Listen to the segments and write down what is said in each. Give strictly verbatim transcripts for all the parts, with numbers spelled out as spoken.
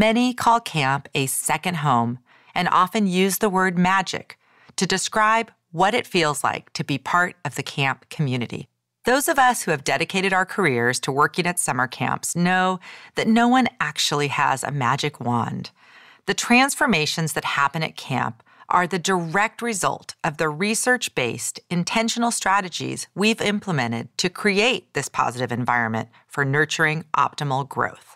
Many call camp a second home and often use the word magic to describe what it feels like to be part of the camp community. Those of us who have dedicated our careers to working at summer camps know that no one actually has a magic wand. The transformations that happen at camp are the direct result of the research-based, intentional strategies we've implemented to create this positive environment for nurturing optimal growth.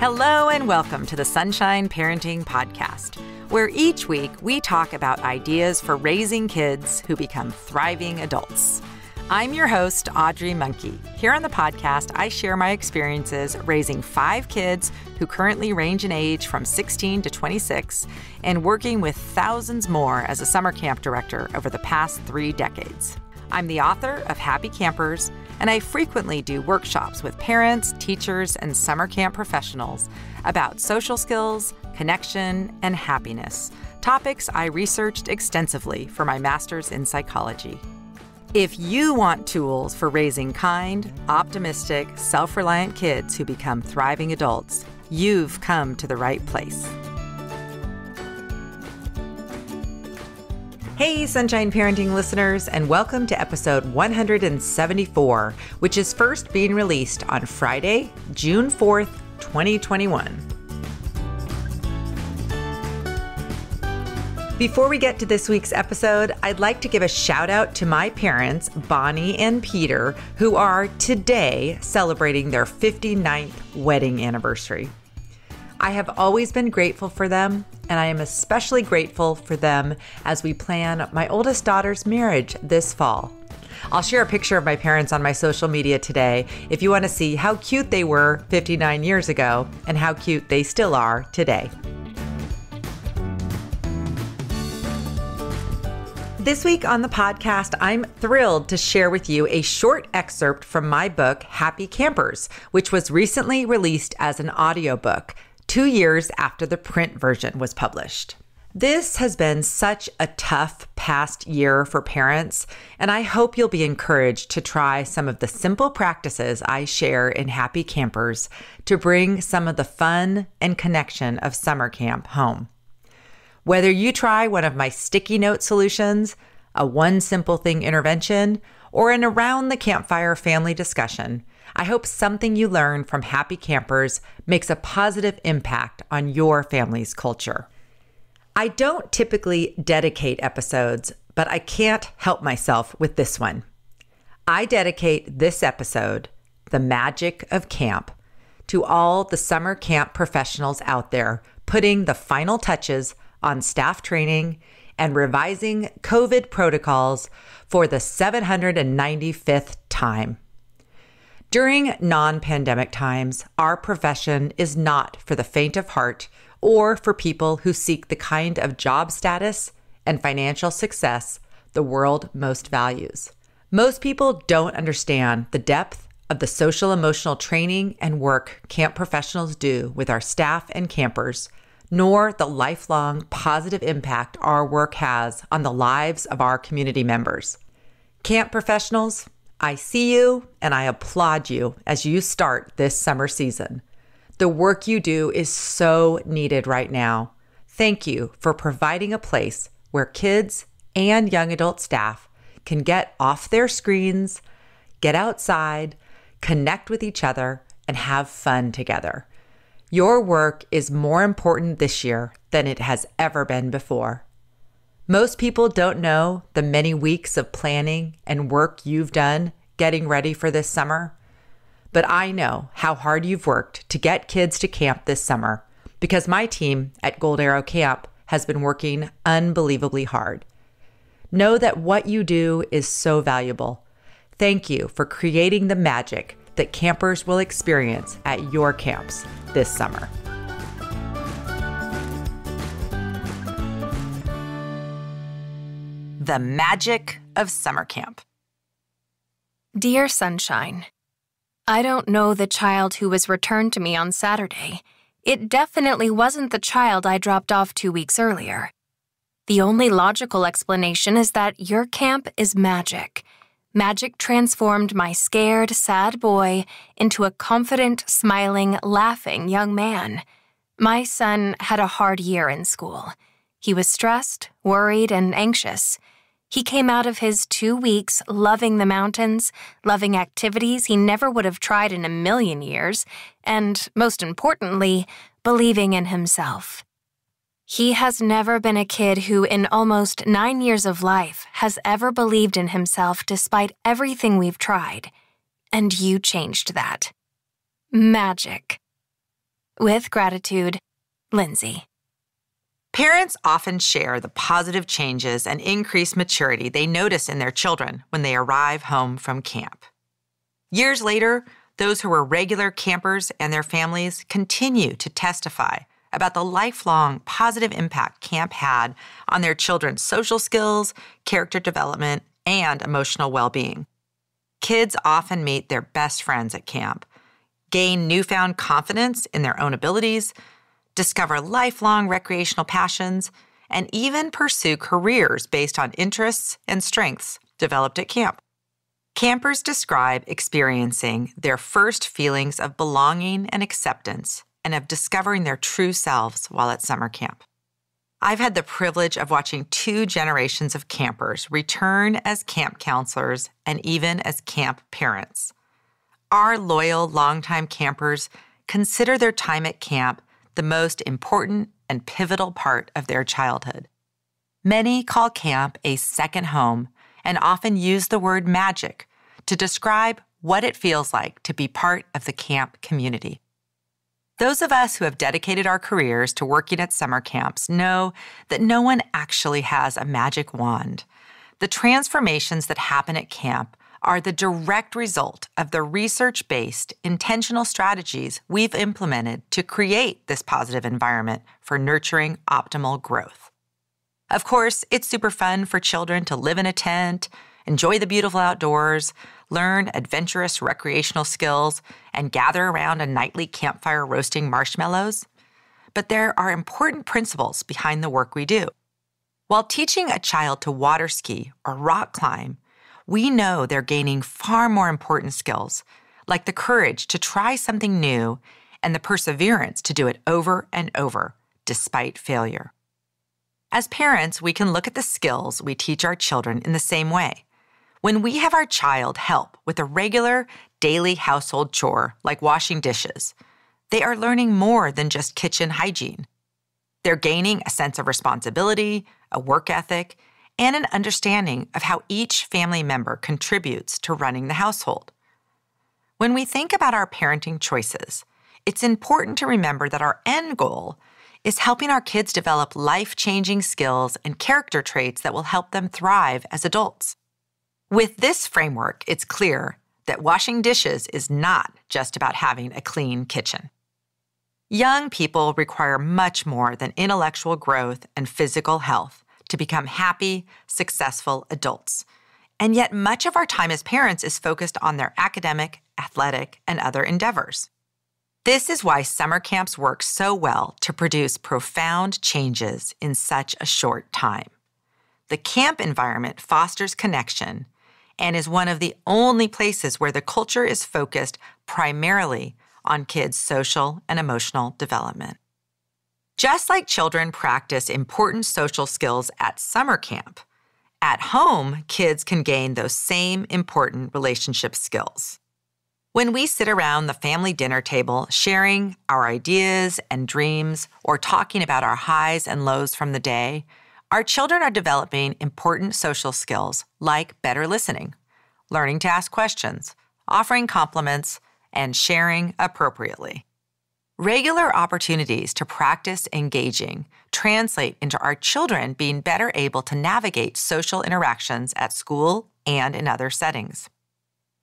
Hello and welcome to the Sunshine Parenting Podcast, where each week we talk about ideas for raising kids who become thriving adults. I'm your host, Audrey Monke. Here on the podcast, I share my experiences raising five kids who currently range in age from sixteen to twenty-six and working with thousands more as a summer camp director over the past three decades. I'm the author of Happy Campers, and I frequently do workshops with parents, teachers, and summer camp professionals about social skills, connection, and happiness, topics I researched extensively for my master's in psychology. If you want tools for raising kind, optimistic, self-reliant kids who become thriving adults, you've come to the right place. Hey, Sunshine Parenting listeners, and welcome to episode one hundred seventy-four, which is first being released on Friday, June fourth, twenty twenty-one. Before we get to this week's episode, I'd like to give a shout out to my parents, Bonnie and Peter, who are today celebrating their fifty-ninth wedding anniversary. I have always been grateful for them, and I am especially grateful for them as we plan my oldest daughter's marriage this fall. I'll share a picture of my parents on my social media today if you want to see how cute they were fifty-nine years ago and how cute they still are today. This week on the podcast, I'm thrilled to share with you a short excerpt from my book, Happy Campers, which was recently released as an audiobook, two years after the print version was published. This has been such a tough past year for parents, and I hope you'll be encouraged to try some of the simple practices I share in Happy Campers to bring some of the fun and connection of summer camp home. Whether you try one of my sticky note solutions, a one simple thing intervention, or an around the campfire family discussion, I hope something you learn from Happy Campers makes a positive impact on your family's culture. I don't typically dedicate episodes, but I can't help myself with this one. I dedicate this episode, The Magic of Camp, to all the summer camp professionals out there putting the final touches on staff training and revising COVID protocols for the seven hundred ninety-fifth time. During non-pandemic times, our profession is not for the faint of heart or for people who seek the kind of job status and financial success the world most values. Most people don't understand the depth of the social-emotional training and work camp professionals do with our staff and campers, nor the lifelong positive impact our work has on the lives of our community members. Camp professionals, I see you and I applaud you as you start this summer season. The work you do is so needed right now. Thank you for providing a place where kids and young adult staff can get off their screens, get outside, connect with each other, and have fun together. Your work is more important this year than it has ever been before. Most people don't know the many weeks of planning and work you've done getting ready for this summer, but I know how hard you've worked to get kids to camp this summer because my team at Gold Arrow Camp has been working unbelievably hard. Know that what you do is so valuable. Thank you for creating the magic that campers will experience at your camps this summer. The Magic of Summer Camp. Dear Sunshine, I don't know the child who was returned to me on Saturday. It definitely wasn't the child I dropped off two weeks earlier. The only logical explanation is that your camp is magic. magic transformed my scared, sad boy into a confident, smiling, laughing young man. My son had a hard year in school. He was stressed, worried, and anxious. He came out of his two weeks loving the mountains, loving activities he never would have tried in a million years, and, most importantly, believing in himself. He has never been a kid who, in almost nine years of life, has ever believed in himself despite everything we've tried. And you changed that. Magic. With gratitude, Lindsay. Parents often share the positive changes and increased maturity they notice in their children when they arrive home from camp. Years later, those who were regular campers and their families continue to testify about the lifelong positive impact camp had on their children's social skills, character development, and emotional well-being. Kids often meet their best friends at camp, gain newfound confidence in their own abilities, discover lifelong recreational passions, and even pursue careers based on interests and strengths developed at camp. Campers describe experiencing their first feelings of belonging and acceptance and of discovering their true selves while at summer camp. I've had the privilege of watching two generations of campers return as camp counselors and even as camp parents. Our loyal, longtime campers consider their time at camp the most important and pivotal part of their childhood. Many call camp a second home and often use the word magic to describe what it feels like to be part of the camp community. Those of us who have dedicated our careers to working at summer camps know that no one actually has a magic wand. The transformations that happen at camp are the direct result of the research-based, intentional strategies we've implemented to create this positive environment for nurturing optimal growth. Of course, it's super fun for children to live in a tent, enjoy the beautiful outdoors, learn adventurous recreational skills, and gather around a nightly campfire roasting marshmallows. But there are important principles behind the work we do. While teaching a child to water ski or rock climb, we know they're gaining far more important skills, like the courage to try something new and the perseverance to do it over and over, despite failure. As parents, we can look at the skills we teach our children in the same way. When we have our child help with a regular daily household chore, like washing dishes, they are learning more than just kitchen hygiene. They're gaining a sense of responsibility, a work ethic, and an understanding of how each family member contributes to running the household. When we think about our parenting choices, it's important to remember that our end goal is helping our kids develop life-changing skills and character traits that will help them thrive as adults. With this framework, it's clear that washing dishes is not just about having a clean kitchen. Young people require much more than intellectual growth and physical health to become happy, successful adults. And yet much of our time as parents is focused on their academic, athletic, and other endeavors. This is why summer camps work so well to produce profound changes in such a short time. The camp environment fosters connection and is one of the only places where the culture is focused primarily on kids' social and emotional development. Just like children practice important social skills at summer camp, at home, kids can gain those same important relationship skills. When we sit around the family dinner table sharing our ideas and dreams or talking about our highs and lows from the day, our children are developing important social skills like better listening, learning to ask questions, offering compliments, and sharing appropriately. Regular opportunities to practice engaging translate into our children being better able to navigate social interactions at school and in other settings.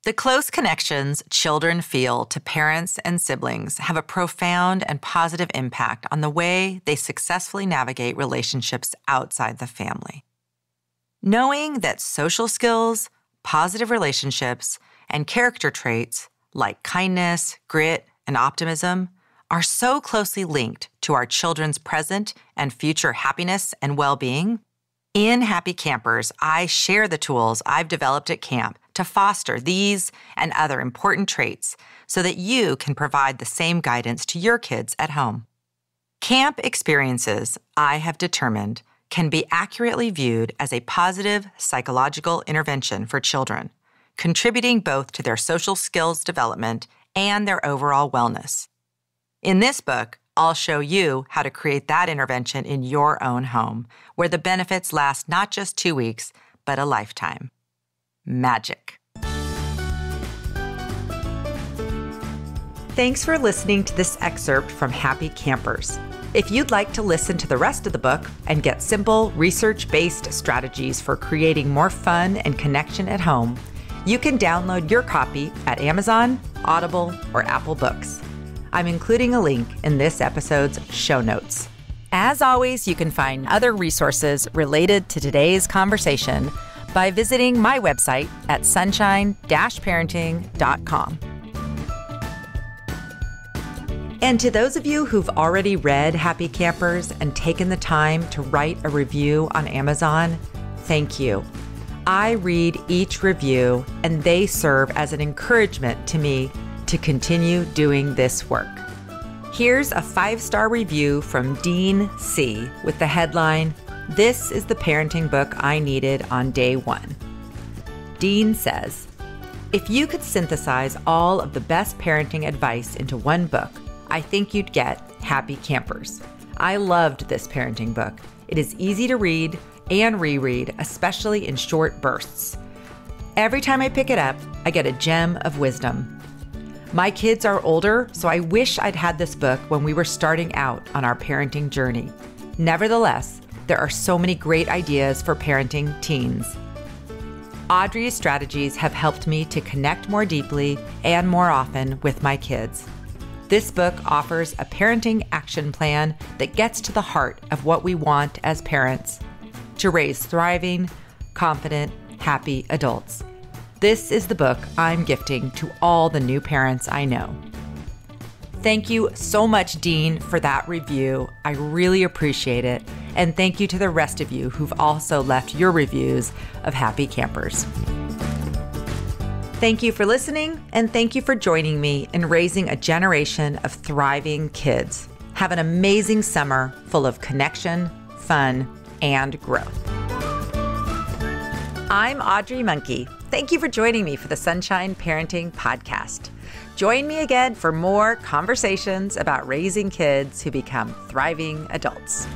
The close connections children feel to parents and siblings have a profound and positive impact on the way they successfully navigate relationships outside the family. Knowing that social skills, positive relationships, and character traits like kindness, grit, and optimism are so closely linked to our children's present and future happiness and well-being. In Happy Campers, I share the tools I've developed at camp to foster these and other important traits so that you can provide the same guidance to your kids at home. Camp experiences, I have determined, can be accurately viewed as a positive psychological intervention for children, contributing both to their social skills development and their overall wellness. In this book, I'll show you how to create that intervention in your own home, where the benefits last not just two weeks, but a lifetime. Magic. Thanks for listening to this excerpt from Happy Campers. If you'd like to listen to the rest of the book and get simple, research-based strategies for creating more fun and connection at home, you can download your copy at Amazon, Audible, or Apple Books. I'm including a link in this episode's show notes. As always, you can find other resources related to today's conversation by visiting my website at sunshine dash parenting dot com. And to those of you who've already read Happy Campers and taken the time to write a review on Amazon, thank you. I read each review, and they serve as an encouragement to me to continue doing this work. Here's a five-star review from Dean C. with the headline, "This is the parenting book I needed on day one." Dean says, "If you could synthesize all of the best parenting advice into one book, I think you'd get Happy Campers. I loved this parenting book. It is easy to read and reread, especially in short bursts. Every time I pick it up, I get a gem of wisdom. My kids are older, so I wish I'd had this book when we were starting out on our parenting journey. Nevertheless, there are so many great ideas for parenting teens. Audrey's strategies have helped me to connect more deeply and more often with my kids. This book offers a parenting action plan that gets to the heart of what we want as parents, to raise thriving, confident, happy adults. This is the book I'm gifting to all the new parents I know." Thank you so much, Dean, for that review. I really appreciate it. And thank you to the rest of you who've also left your reviews of Happy Campers. Thank you for listening, and thank you for joining me in raising a generation of thriving kids. Have an amazing summer full of connection, fun, and growth. I'm Audrey Monke. Thank you for joining me for the Sunshine Parenting Podcast. Join me again for more conversations about raising kids who become thriving adults.